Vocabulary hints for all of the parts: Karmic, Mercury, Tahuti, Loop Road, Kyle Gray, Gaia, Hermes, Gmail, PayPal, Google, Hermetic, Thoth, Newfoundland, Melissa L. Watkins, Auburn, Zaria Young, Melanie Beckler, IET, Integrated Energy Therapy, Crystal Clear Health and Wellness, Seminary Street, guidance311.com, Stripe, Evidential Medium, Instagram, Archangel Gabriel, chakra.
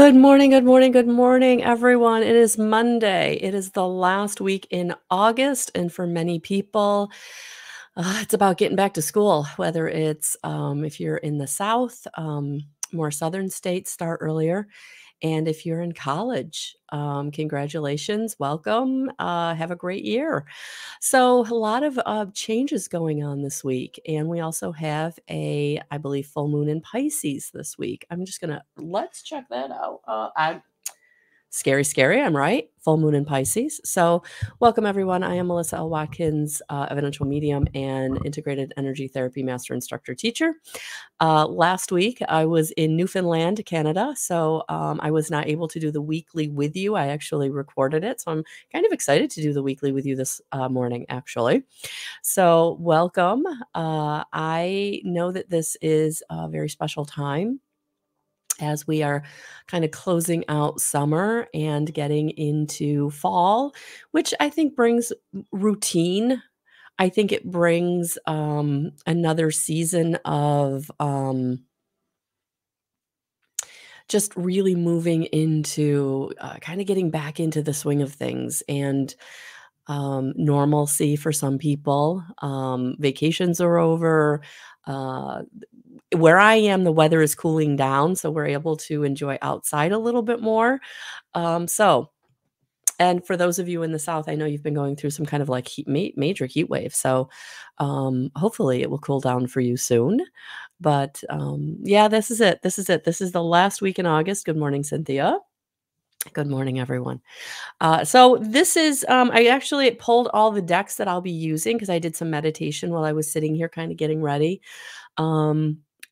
Good morning, everyone. It is Monday. It is the last week in August, and for many people, it's about getting back to school, whether it's if you're in the South, more Southern states start earlier, and if you're in college, congratulations, welcome, have a great year. So a lot of changes going on this week. And we also have a, I believe, full moon in Pisces this week. I'm just going to, let's check that out. Scary, I'm right. Full moon in Pisces. So welcome, everyone. I am Melissa L. Watkins, Evidential Medium and Integrated Energy Therapy Master Instructor Teacher. Last week, I was in Newfoundland, Canada, so I was not able to do the weekly with you. I actually recorded it, so I'm kind of excited to do the weekly with you this morning, actually. So welcome. I know that this is a very special time, as we are kind of closing out summer and getting into fall, which I think brings routine. I think it brings another season of just really moving into kind of getting back into the swing of things and normalcy for some people. Vacations are over. Where I am, the weather is cooling down, so we're able to enjoy outside a little bit more. And for those of you in the South, I know you've been going through some kind of like major heat wave. So hopefully it will cool down for you soon. But yeah, this is it. This is it. This is the last week in August. Good morning, Cynthia. Good morning, everyone. So this is, I actually pulled all the decks that I'll be using because I did some meditation while I was sitting here kind of getting ready.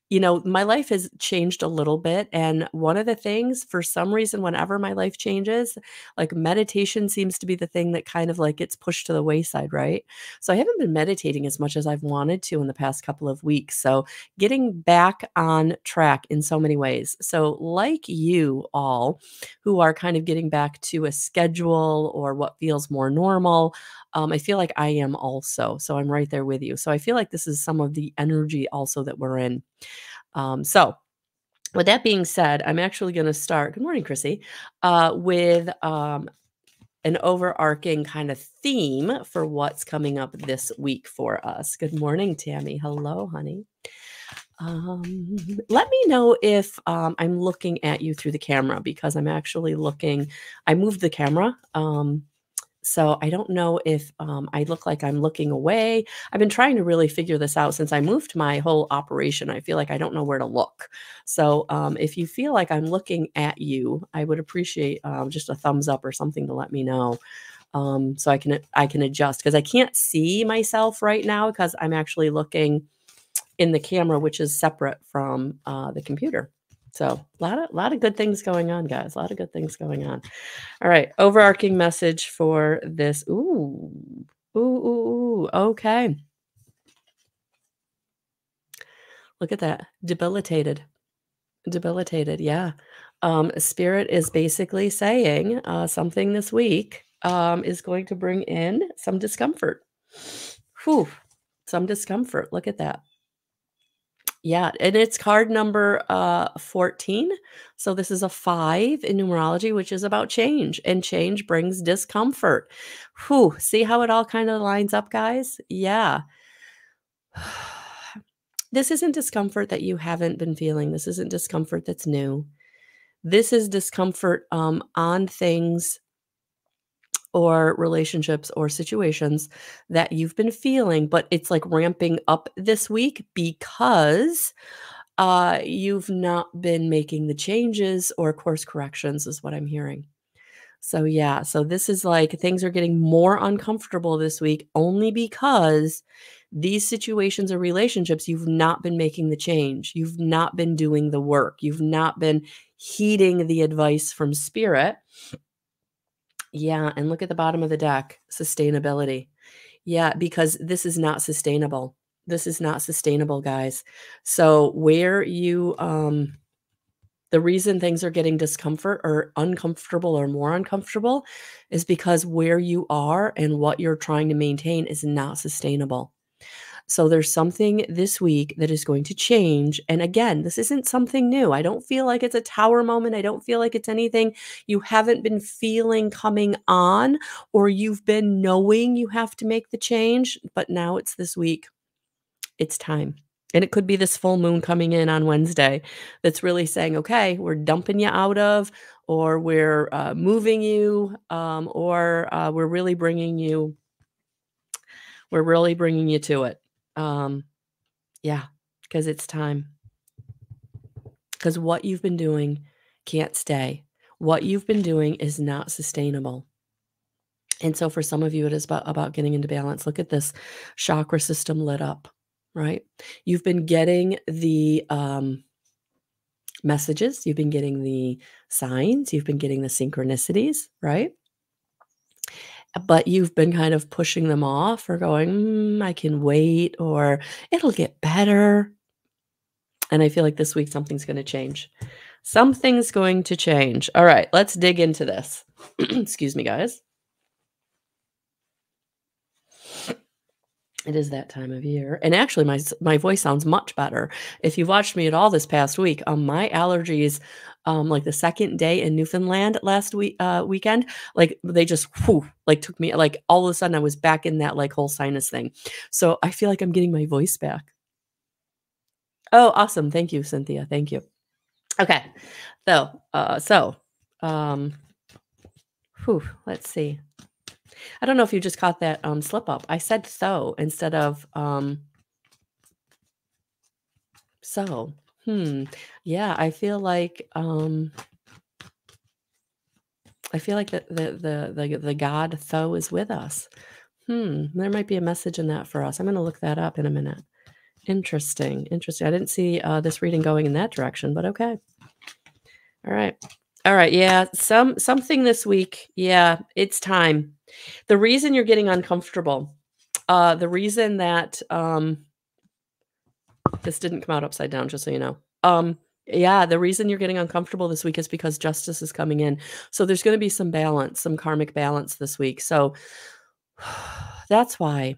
You know, my life has changed a little bit. And one of the things, for some reason, whenever my life changes, like meditation seems to be the thing that kind of like gets pushed to the wayside, right? So I haven't been meditating as much as I've wanted to in the past couple of weeks. So getting back on track in so many ways. So like you all who are kind of getting back to a schedule or what feels more normal, I feel like I am also. So I'm right there with you. So I feel like this is some of the energy also that we're in. So with that being said, I'm actually going to start, good morning, Chrissy, with an overarching kind of theme for what's coming up this week for us. Good morning, Tammy. Hello, honey. Let me know if I'm looking at you through the camera, because I'm actually looking, I moved the camera. So I don't know if I look like I'm looking away. I've been trying to really figure this out since I moved my whole operation. I feel like I don't know where to look. So if you feel like I'm looking at you, I would appreciate just a thumbs up or something to let me know, so I can adjust, because I can't see myself right now because I'm actually looking in the camera, which is separate from the computer. So a lot of good things going on, guys. A lot of good things going on. All right. Overarching message for this. Ooh. Okay. Look at that. Debilitated. Yeah. Spirit is basically saying something this week is going to bring in some discomfort. Whew. Some discomfort. Look at that. Yeah, and it's card number 14. So this is a 5 in numerology, which is about change, and change brings discomfort. Whew, see how it all kind of lines up, guys? Yeah. This isn't discomfort that you haven't been feeling. This isn't discomfort that's new. This is discomfort on things or relationships or situations that you've been feeling, but it's like ramping up this week because you've not been making the changes or course corrections, is what I'm hearing. So yeah, so this is like things are getting more uncomfortable this week only because these situations or relationships, you've not been making the change. You've not been doing the work. You've not been heeding the advice from spirit. Yeah, and look at the bottom of the deck, sustainability. Yeah, because this is not sustainable. This is not sustainable, guys. So where you, the reason things are getting discomfort or uncomfortable or more uncomfortable is because where you are and what you're trying to maintain is not sustainable. So there's something this week that is going to change. And again, this isn't something new. I don't feel like it's a tower moment. I don't feel like it's anything you haven't been feeling coming on, or you've been knowing you have to make the change, but now it's this week. It's time. And it could be this full moon coming in on Wednesday that's really saying, okay, we're dumping you out of, or we're moving you, or we're really bringing you to it. Yeah, because it's time. Because what you've been doing can't stay. What you've been doing is not sustainable. And so for some of you, it is about getting into balance. Look at this chakra system lit up, right? You've been getting the messages. You've been getting the signs. You've been getting the synchronicities, right? But you've been kind of pushing them off, or going, I can wait, or it'll get better. And I feel like this week something's going to change. Something's going to change. All right, let's dig into this. Excuse me, guys. It is that time of year. And actually, my voice sounds much better. If you've watched me at all this past week, my allergies, like the second day in Newfoundland last week, weekend, like they just, whew, like took me, like all of a sudden I was back in that like whole sinus thing. So I feel like I'm getting my voice back. Oh, awesome. Thank you, Cynthia. Thank you. Okay. So, whew, let's see. I don't know if you just caught that slip up. I said so instead of so. Yeah, I feel like the God Tho is with us. There might be a message in that for us. I'm going to look that up in a minute. Interesting, interesting. I didn't see this reading going in that direction, but okay. All right. All right. Yeah. Something this week. Yeah. It's time. The reason you're getting uncomfortable, the reason that, this didn't come out upside down, just so you know. Yeah. The reason you're getting uncomfortable this week is because justice is coming in. So there's going to be some balance, some karmic balance this week. So that's why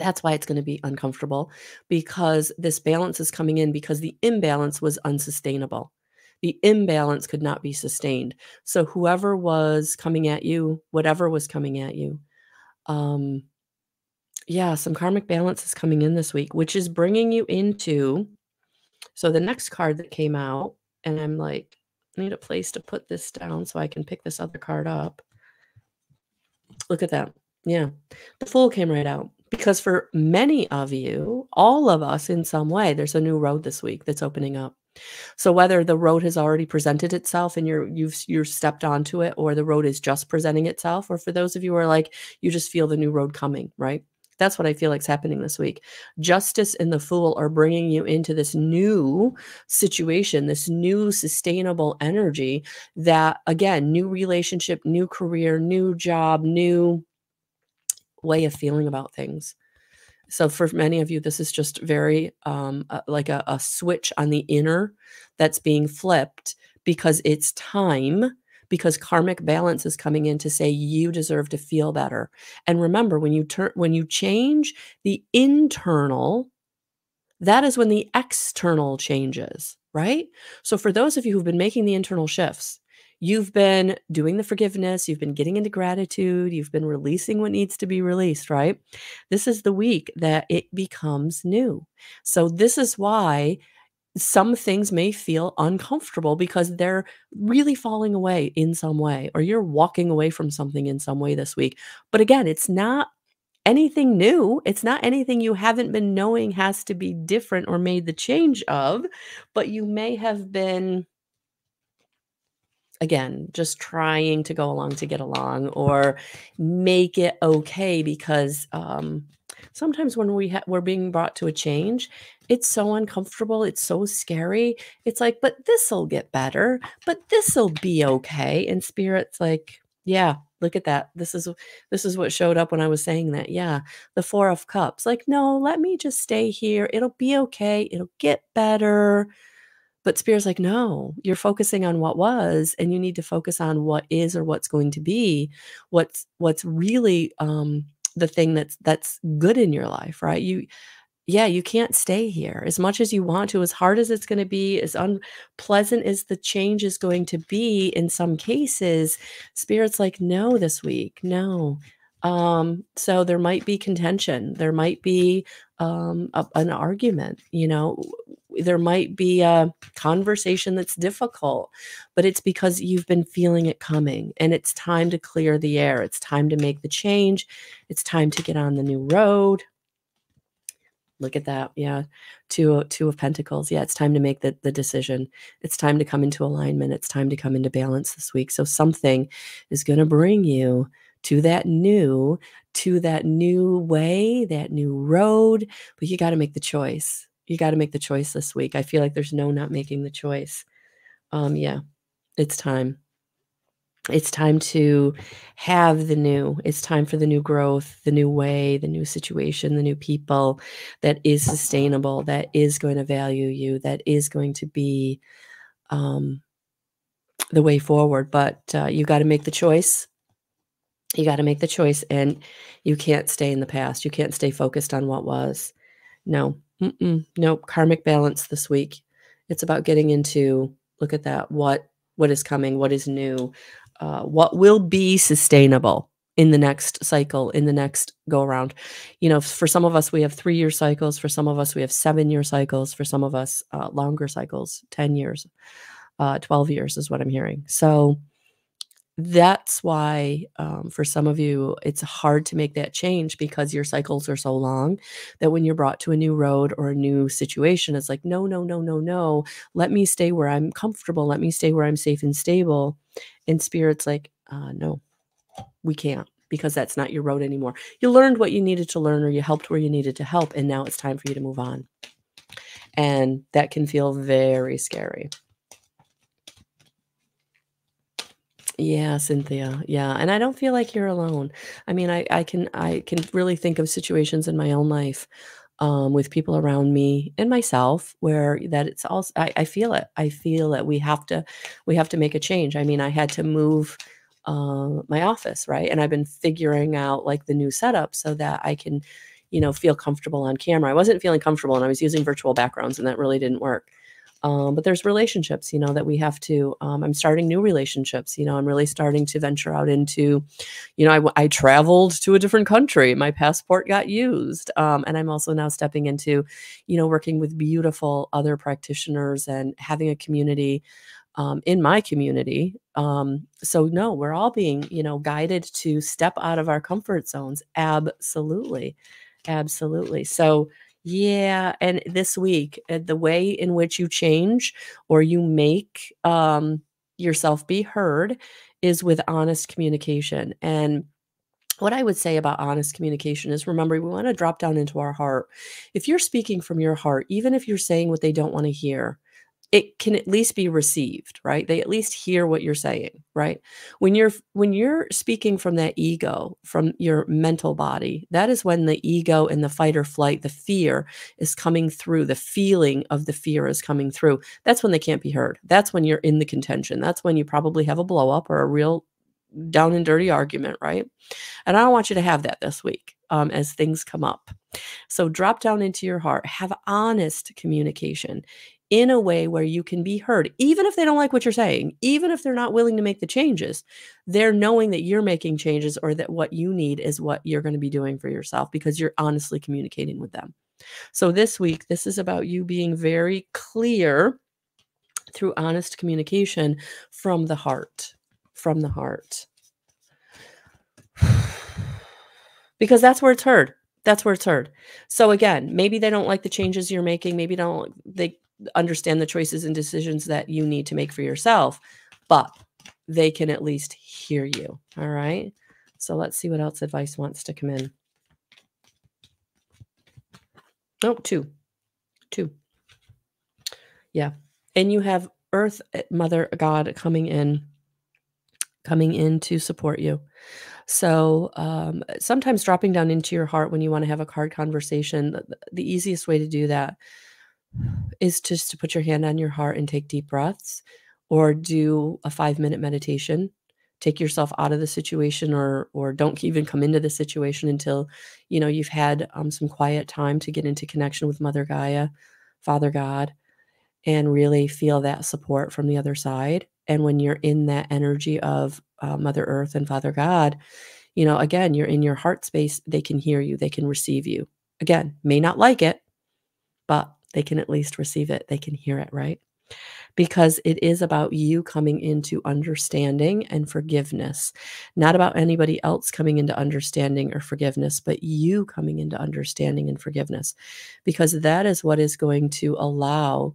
it's going to be uncomfortable, because this balance is coming in because the imbalance was unsustainable. The imbalance could not be sustained. So whoever was coming at you, whatever was coming at you, yeah, some karmic balance is coming in this week, which is bringing you into, so the next card that came out, and I'm like, I need a place to put this down so I can pick this other card up. Look at that. Yeah, the Fool came right out. Because for many of you, all of us in some way, there's a new road this week that's opening up. So whether the road has already presented itself and you've stepped onto it, or the road is just presenting itself, or for those of you who are like, you just feel the new road coming, right? That's what I feel like's happening this week. Justice and the Fool are bringing you into this new situation, this new sustainable energy that, again, new relationship, new career, new job, new way of feeling about things. So for many of you, this is just very like a switch on the inner that's being flipped, because it's time, because karmic balance is coming in to say you deserve to feel better. And remember, when you change the internal, that is when the external changes, right? So for those of you who've been making the internal shifts, you've been doing the forgiveness, you've been getting into gratitude, you've been releasing what needs to be released, right? This is the week that it becomes new. So this is why some things may feel uncomfortable, because they're really falling away in some way, or you're walking away from something in some way this week. But again, it's not anything new. It's not anything you haven't been knowing has to be different or made the change of, but you may have been, again, just trying to go along to get along, or make it okay, because sometimes when we're being brought to a change, it's so uncomfortable. It's so scary. It's like, but this'll get better, but this'll be okay. And Spirit's like, yeah, look at that. This is what showed up when I was saying that. Yeah. The Four of Cups. Like, no, let me just stay here. It'll be okay. It'll get better. But Spirit's like, no, you're focusing on what was, and you need to focus on what is, or what's going to be, what's really the thing that's good in your life, right? You can't stay here as much as you want to, as hard as it's going to be, as unpleasant as the change is going to be in some cases. Spirit's like, no, this week, no. So there might be contention. There might be an argument, you know, there might be a conversation that's difficult, but it's because you've been feeling it coming, and it's time to clear the air. It's time to make the change. It's time to get on the new road. Look at that. Yeah. Two of Pentacles. Yeah. It's time to make the decision. It's time to come into alignment. It's time to come into balance this week. So something is going to bring you to that new way, that new road, but you got to make the choice. You got to make the choice this week. I feel like there's no not making the choice. Yeah, it's time. It's time to have the new. It's time for the new growth, the new way, the new situation, the new people that is sustainable, that is going to value you, that is going to be the way forward. But you got to make the choice. You got to make the choice, and you can't stay in the past. You can't stay focused on what was. No, nope. Karmic balance this week. It's about getting into, look at that, what is coming, what is new, what will be sustainable in the next cycle, in the next go around. You know, for some of us, we have 3-year cycles. For some of us, we have 7-year cycles. For some of us, longer cycles, 10 years, 12 years is what I'm hearing. So that's why for some of you, it's hard to make that change, because your cycles are so long that when you're brought to a new road or a new situation, it's like, no, no, no, no, no. Let me stay where I'm comfortable. Let me stay where I'm safe and stable. And Spirit's like, no, we can't, because that's not your road anymore. You learned what you needed to learn, or you helped where you needed to help. And now it's time for you to move on. And that can feel very scary. Yeah, Cynthia. Yeah. And I don't feel like you're alone. I mean, I can really think of situations in my own life with people around me and myself where that it's also, I feel it. I feel that we have to make a change. I mean, I had to move my office, right? And I've been figuring out like the new setup so that I can, you know, feel comfortable on camera. I wasn't feeling comfortable, and I was using virtual backgrounds, and that really didn't work. But there's relationships, you know, that we have to, I'm starting new relationships, you know, I'm really starting to venture out into, you know, I traveled to a different country, my passport got used. And I'm also now stepping into, you know, working with beautiful other practitioners and having a community in my community. So no, we're all being, you know, guided to step out of our comfort zones. Absolutely. Absolutely. So yeah. And this week, the way in which you change or you make yourself be heard is with honest communication. And what I would say about honest communication is, remember, we want to drop down into our heart. If you're speaking from your heart, even if you're saying what they don't want to hear, it can at least be received, right? They at least hear what you're saying, right? When you're speaking from that ego, from your mental body, that is when the ego and the fight or flight, the fear is coming through, the feeling of the fear is coming through. That's when they can't be heard. That's when you're in the contention. That's when you probably have a blow up or a real down and dirty argument, right? And I don't want you to have that this week as things come up. So drop down into your heart, have honest communication in a way where you can be heard, even if they don't like what you're saying, even if they're not willing to make the changes, they're knowing that you're making changes, or that what you need is what you're going to be doing for yourself, because you're honestly communicating with them. So this week, this is about you being very clear through honest communication from the heart, from the heart. Because that's where it's heard. That's where it's heard. So again, maybe they don't like the changes you're making. Maybe they understand the choices and decisions that you need to make for yourself, but they can at least hear you. All right. So let's see what else advice wants to come in. Oh, two. Yeah. And you have Earth, Mother, God coming in to support you. So sometimes dropping down into your heart when you want to have a hard conversation, the easiest way to do that is just to put your hand on your heart and take deep breaths, or do a 5-minute meditation. take yourself out of the situation, or don't even come into the situation until, you know, you've had some quiet time to get into connection with Mother Gaia, Father God, and really feel that support from the other side. And when you're in that energy of Mother Earth and Father God, you know, again, you're in your heart space. They can hear you. They can receive you. Again, may not like it, but they can at least receive it. They can hear it, right? Because it is about you coming into understanding and forgiveness, not about anybody else coming into understanding or forgiveness, but you coming into understanding and forgiveness, because that is what is going to allow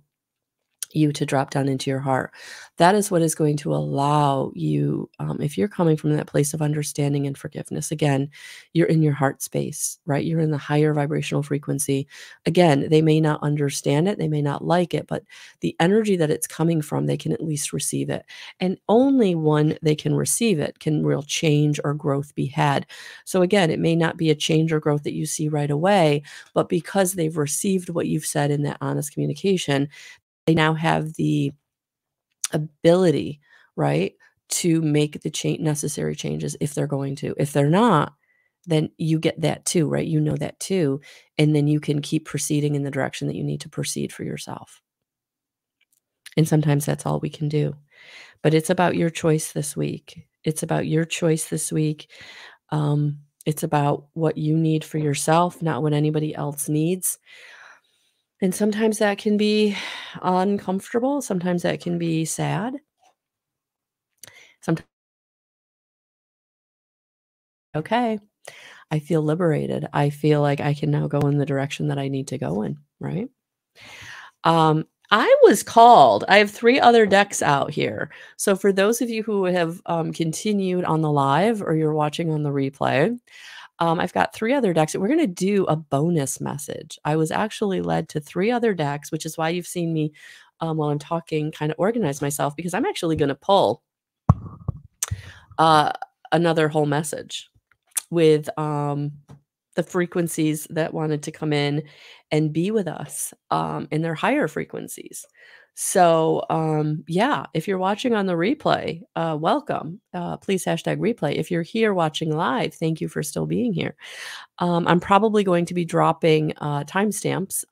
you to drop down into your heart. That is what is going to allow you, if you're coming from that place of understanding and forgiveness, again, you're in your heart space, right? You're in the higher vibrational frequency. Again, they may not understand it. They may not like it, but the energy that it's coming from, they can at least receive it. And only when they can receive it can real change or growth be had. So again, it may not be a change or growth that you see right away, but because they've received what you've said in that honest communication, they now have the ability, right, to make the necessary changes if they're going to. If they're not, then you get that too, right? You know that too. And then you can keep proceeding in the direction that you need to proceed for yourself. And sometimes that's all we can do. But it's about your choice this week. It's about your choice this week. It's about what you need for yourself, not what anybody else needs. And sometimes that can be uncomfortable. Sometimes that can be sad. Sometimes, okay, I feel liberated. I feel like I can now go in the direction that I need to go in, right? I was called. I have 3 other decks out here. So for those of you who have continued on the live or you're watching on the replay, I've got 3 other decks. We're going to do a bonus message. I was actually led to 3 other decks, which is why you've seen me while I'm talking kind of organize myself, because I'm actually going to pull another whole message with the frequencies that wanted to come in and be with us in their higher frequencies. So yeah, if you're watching on the replay, welcome. Please hashtag replay. If you're here watching live, thank you for still being here. I'm probably going to be dropping timestamps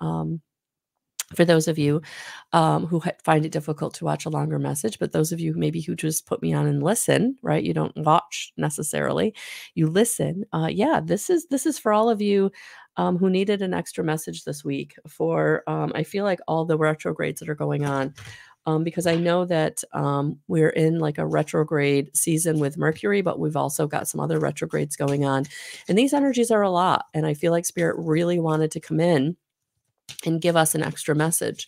for those of you who find it difficult to watch a longer message. But those of you maybe who just put me on and listen, right? You don't watch necessarily, you listen. Yeah, this is for all of you who needed an extra message this week for, I feel like all the retrogrades that are going on, because I know that we're in like a retrograde season with Mercury, but we've also got some other retrogrades going on. And these energies are a lot. And I feel like Spirit really wanted to come in and give us an extra message.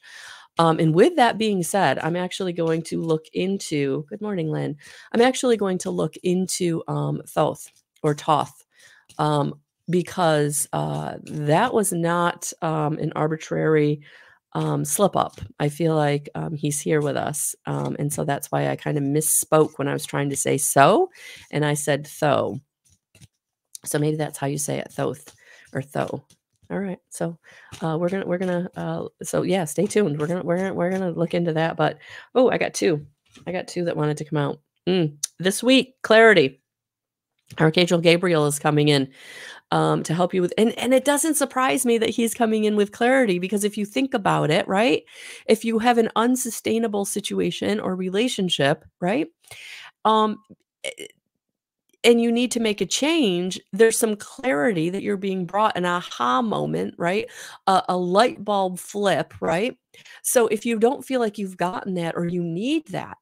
And with that being said, I'm actually going to look into, good morning, Lynn. I'm actually going to look into Thoth or Thoth, because that was not an arbitrary slip up. I feel like he's here with us. And so that's why I kind of misspoke when I was trying to say so, and I said tho. So maybe that's how you say it, Thoth or tho. All right. So so yeah, stay tuned. We're going to look into that, but oh, I got two that wanted to come out this week. Clarity. Archangel Gabriel is coming in to help you with, and it doesn't surprise me that he's coming in with clarity, because if you think about it, right, if you have an unsustainable situation or relationship, right, and you need to make a change, there's some clarity that you're being brought, an aha moment, right? A light bulb flip, right? So if you don't feel like you've gotten that or you need that,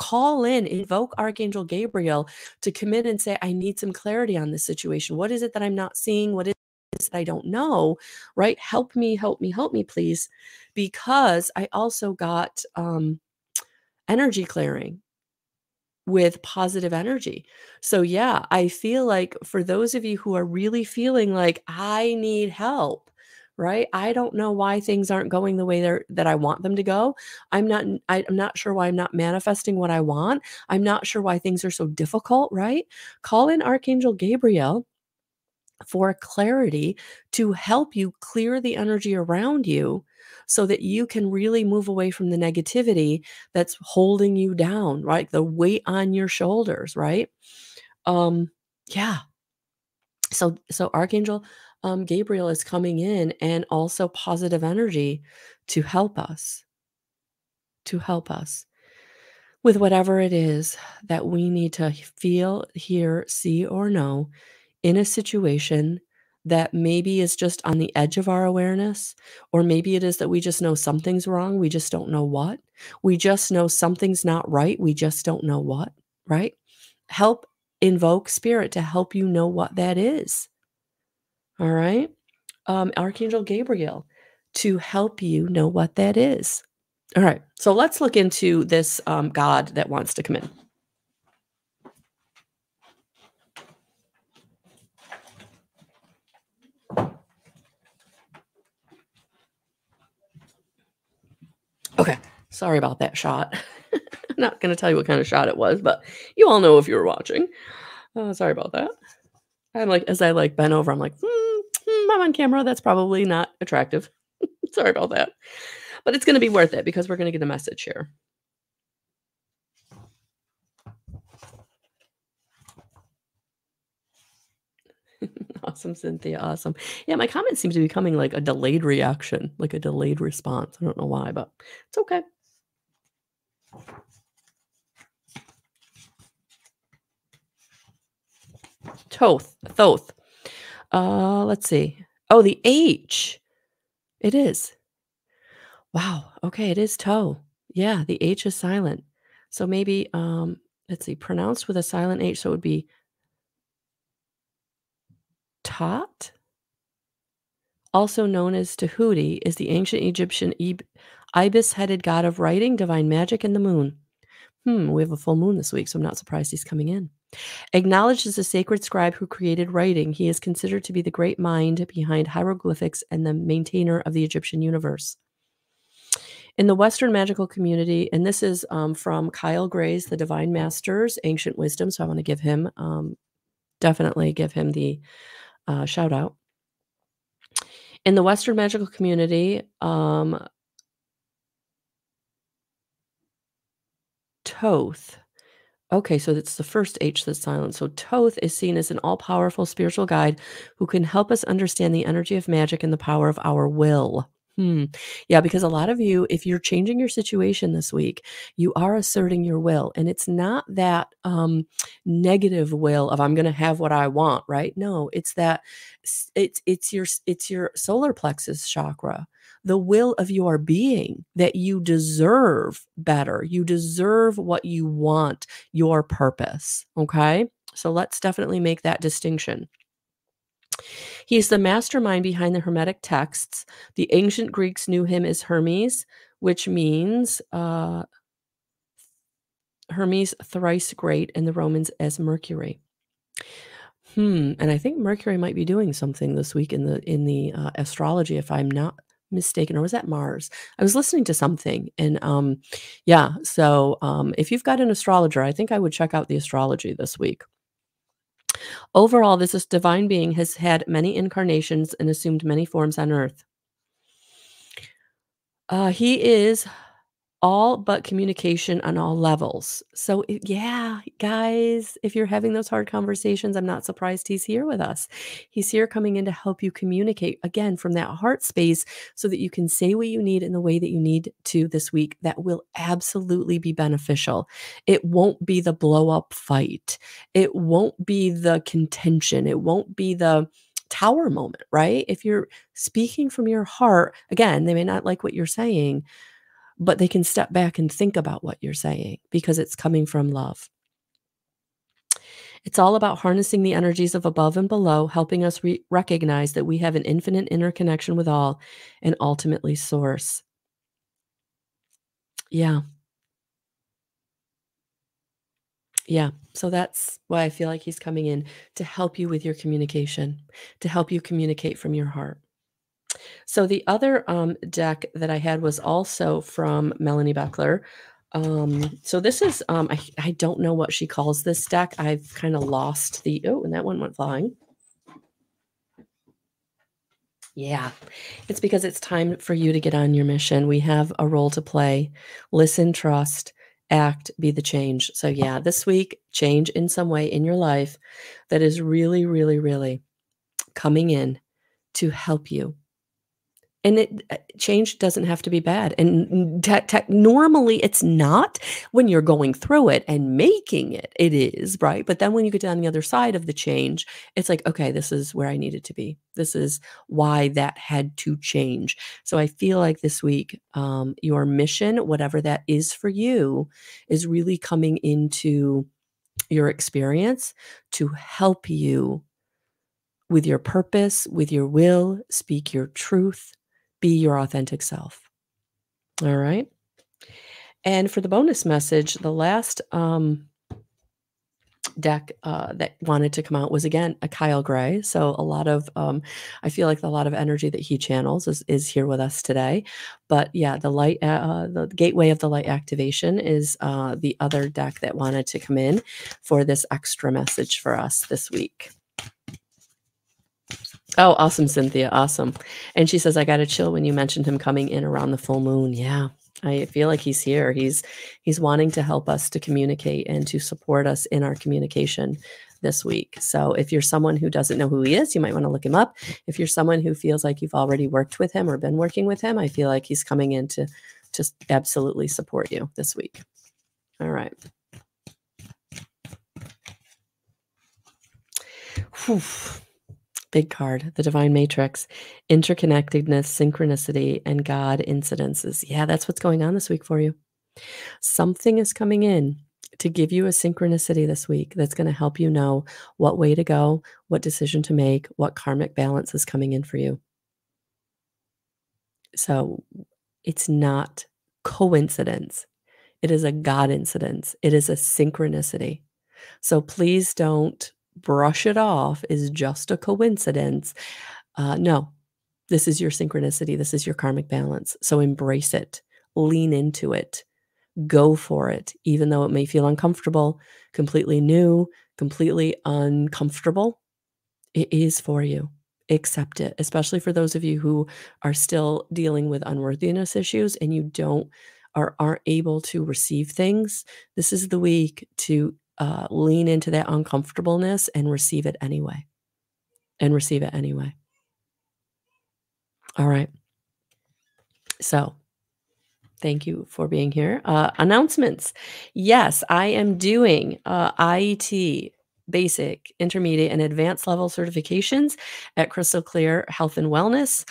call in, invoke Archangel Gabriel to come in and say, I need some clarity on this situation. What is it that I'm not seeing? What is it that I don't know, right? Help me, please. Because I also got energy clearing with positive energy. So yeah, I feel like for those of you who are really feeling like I need help, right? I don't know why things aren't going the way that I want them to go. I'm not sure why I'm not manifesting what I want. I'm not sure why things are so difficult, right? Call in Archangel Gabriel for clarity to help you clear the energy around you so that you can really move away from the negativity that's holding you down, right? The weight on your shoulders, right? Yeah. So Archangel Gabriel is coming in, and also positive energy to help us with whatever it is that we need to feel, hear, see, or know in a situation that maybe is just on the edge of our awareness, or maybe it is that we just know something's wrong. We just don't know what. We just know something's not right. We just don't know what, right? Help invoke spirit to help you know what that is. All right. Archangel Gabriel to help you know what that is. All right. So let's look into this God that wants to come in. Okay. Sorry about that shot. I'm not going to tell you what kind of shot it was, but you all know if you were watching. Sorry about that. I'm like, as I like bent over, I'm like, I'm on camera. That's probably not attractive. Sorry about that. But it's going to be worth it because we're going to get a message here. Awesome, Cynthia. Awesome. Yeah, my comments seem to be coming like a delayed reaction, like a delayed response. I don't know why, but it's okay. Thoth. Let's see. Oh, the H. It is. Wow. Okay. It is toe. Yeah. The H is silent. So maybe, let's see, pronounced with a silent H. So it would be Thoth, also known as Tahuti, is the ancient Egyptian ibis-headed god of writing, divine magic, and the moon. We have a full moon this week, so I'm not surprised he's coming in. Acknowledged as a sacred scribe who created writing, he is considered to be the great mind behind hieroglyphics and the maintainer of the Egyptian universe. In the Western magical community, and this is from Kyle Gray's The Divine Masters, Ancient Wisdom, so I want to give him, definitely give him the shout out. In the Western magical community, Thoth. Okay, so that's the first H that's silent. So Thoth is seen as an all-powerful spiritual guide who can help us understand the energy of magic and the power of our will. Yeah, because a lot of you, if you're changing your situation this week, you are asserting your will. And it's not that negative will of I'm going to have what I want, right? No, it's that it's your solar plexus chakra, the will of your being that you deserve better. You deserve what you want, your purpose. Okay, so let's definitely make that distinction. He is the mastermind behind the Hermetic texts. The ancient Greeks knew him as Hermes, which means Hermes thrice great, and the Romans as Mercury. And I think Mercury might be doing something this week in the astrology, if I'm not mistaken, or was that Mars? I was listening to something, and yeah. So if you've got an astrologer, I think I would check out the astrology this week. Overall, this divine being has had many incarnations and assumed many forms on earth. He is all but communication on all levels. So yeah, guys, if you're having those hard conversations, I'm not surprised he's here with us. He's here coming in to help you communicate, again, from that heart space so that you can say what you need in the way that you need to this week. That will absolutely be beneficial. It won't be the blow up fight. It won't be the contention. It won't be the tower moment, right? If you're speaking from your heart, again, they may not like what you're saying, but they can step back and think about what you're saying because it's coming from love. It's all about harnessing the energies of above and below, helping us recognize that we have an infinite interconnection with all and ultimately source. Yeah. Yeah. So that's why I feel like he's coming in to help you with your communication, to help you communicate from your heart. So the other deck that I had was also from Melanie Beckler. So this is, I don't know what she calls this deck. I've kind of lost the, oh, and that one went flying. Yeah, it's because it's time for you to get on your mission. We have a role to play. Listen, trust, act, be the change. So yeah, this week, change in some way in your life that is really, really, really coming in to help you. And change doesn't have to be bad. And normally it's not when you're going through it and making it. It is, right? But then when you get down the other side of the change, it's like, okay, this is where I needed to be. This is why that had to change. So I feel like this week, your mission, whatever that is for you, is really coming into your experience to help you with your purpose, with your will, speak your truth. Be your authentic self. All right. And for the bonus message, the last deck that wanted to come out was, again, a Kyle Gray. So a lot of, I feel like a lot of energy that he channels is here with us today. But yeah, the light, the gateway of the light activation is the other deck that wanted to come in for this extra message for us this week. Oh, awesome, Cynthia. Awesome. And she says, I got a chill when you mentioned him coming in around the full moon. Yeah, I feel like he's here. He's wanting to help us to communicate and to support us in our communication this week. So if you're someone who doesn't know who he is, you might want to look him up. If you're someone who feels like you've already worked with him or been working with him, I feel like he's coming in to just absolutely support you this week. All right. Whew. Big card, the divine matrix, interconnectedness, synchronicity, and God incidences. Yeah, that's what's going on this week for you. Something is coming in to give you a synchronicity this week that's going to help you know what way to go, what decision to make, what karmic balance is coming in for you. So it's not coincidence. It is a God incidence. It is a synchronicity. So please don't brush it off is just a coincidence. No, this is your synchronicity. This is your karmic balance. So embrace it, lean into it, go for it, even though it may feel uncomfortable, completely new, completely uncomfortable. It is for you. Accept it, especially for those of you who are still dealing with unworthiness issues and you don't or aren't able to receive things. This is the week to lean into that uncomfortableness and receive it anyway. All right. So thank you for being here. Announcements. Yes, I am doing IET basic, intermediate, and advanced level certifications at Crystal Clear Health and Wellness.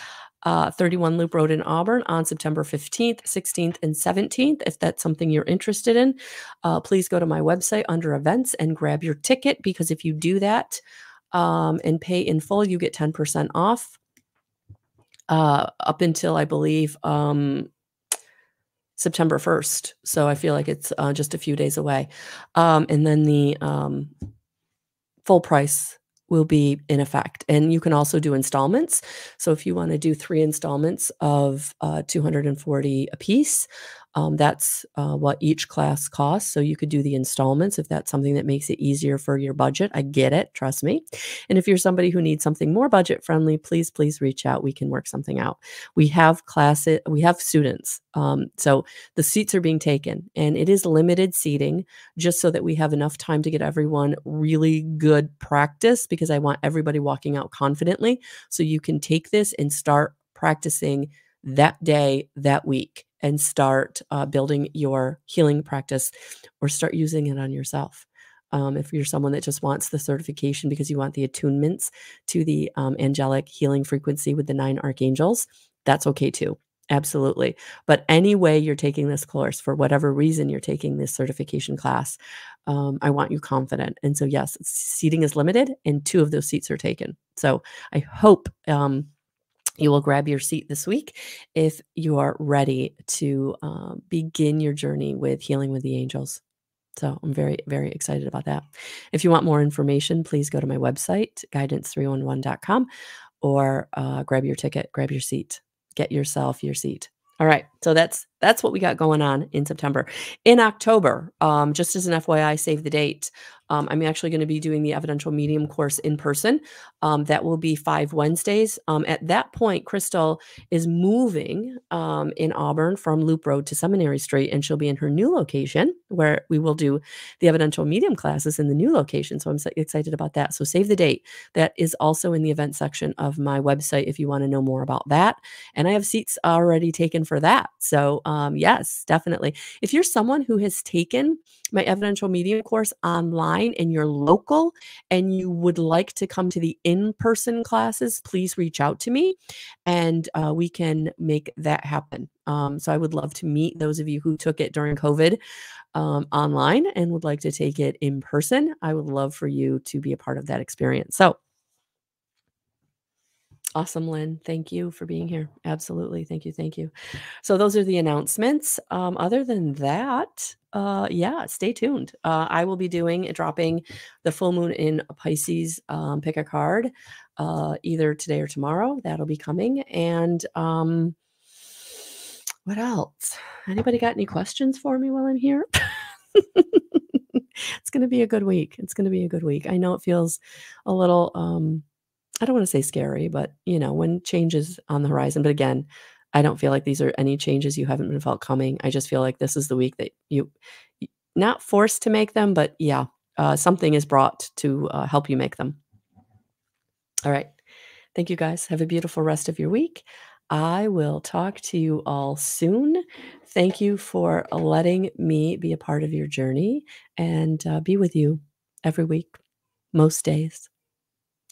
31 Loop Road in Auburn on September 15th, 16th, and 17th. If that's something you're interested in, please go to my website under events and grab your ticket, because if you do that and pay in full, you get 10% off up until, I believe, September 1st. So I feel like it's just a few days away. And then the full price will be in effect. And you can also do installments. So if you want to do 3 installments of $240 a piece, that's what each class costs. So you could do the installments if that's something that makes it easier for your budget. I get it. Trust me. And if you're somebody who needs something more budget friendly, please, please reach out. We can work something out. We have classes. We have students. So the seats are being taken and it is limited seating just so that we have enough time to get everyone really good practice, because I want everybody walking out confidently. So you can take this and start practicing that day, that week, and start building your healing practice or start using it on yourself. If you're someone that just wants the certification because you want the attunements to the angelic healing frequency with the 9 archangels, that's okay too. Absolutely. But any way you're taking this course, for whatever reason you're taking this certification class, I want you confident. And so yes, seating is limited and 2 of those seats are taken. So I hope you will grab your seat this week if you are ready to begin your journey with healing with the angels. So I'm very, very excited about that. If you want more information, please go to my website, guidance311.com, or grab your ticket, grab your seat, get yourself your seat. All right. So that's what we got going on in September. In October, just as an FYI, save the date, I'm actually going to be doing the Evidential Medium course in person. That will be 5 Wednesdays. At that point, Crystal is moving in Auburn from Loop Road to Seminary Street, and she'll be in her new location where we will do the Evidential Medium classes in the new location. So I'm so excited about that. So save the date. That is also in the event section of my website if you want to know more about that. And I have seats already taken for that. So yes, definitely. If you're someone who has taken my Evidential Medium course online and you're local and you would like to come to the in-person classes, please reach out to me and we can make that happen. So I would love to meet those of you who took it during COVID online and would like to take it in person. I would love for you to be a part of that experience. So awesome, Lynn. Thank you for being here. Absolutely. Thank you. Thank you. So those are the announcements. Other than that, yeah, stay tuned. I will be dropping the full moon in Pisces, pick a card, either today or tomorrow. That'll be coming. And what else? Anybody got any questions for me while I'm here? It's going to be a good week. It's going to be a good week. I know it feels a little, I don't want to say scary, but you know, when change is on the horizon. But again, I don't feel like these are any changes you haven't felt coming. I just feel like this is the week that you not forced to make them, but yeah, something is brought to help you make them. All right. Thank you guys. Have a beautiful rest of your week. I will talk to you all soon. Thank you for letting me be a part of your journey and be with you every week, most days.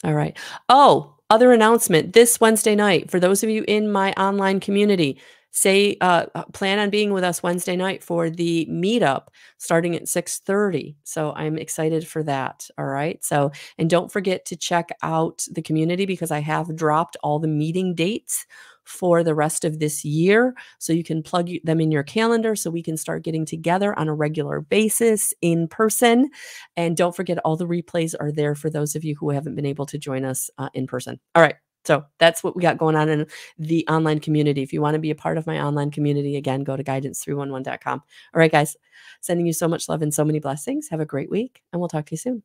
All right. Oh, other announcement this Wednesday night. For those of you in my online community, plan on being with us Wednesday night for the meetup starting at 6:30. So I'm excited for that. All right. So, and don't forget to check out the community because I have dropped all the meeting dates for the rest of this year. So you can plug them in your calendar so we can start getting together on a regular basis in person. And don't forget, all the replays are there for those of you who haven't been able to join us in person. All right. So that's what we got going on in the online community. If you want to be a part of my online community, again, go to guidance311.com. All right, guys, sending you so much love and so many blessings. Have a great week, and we'll talk to you soon.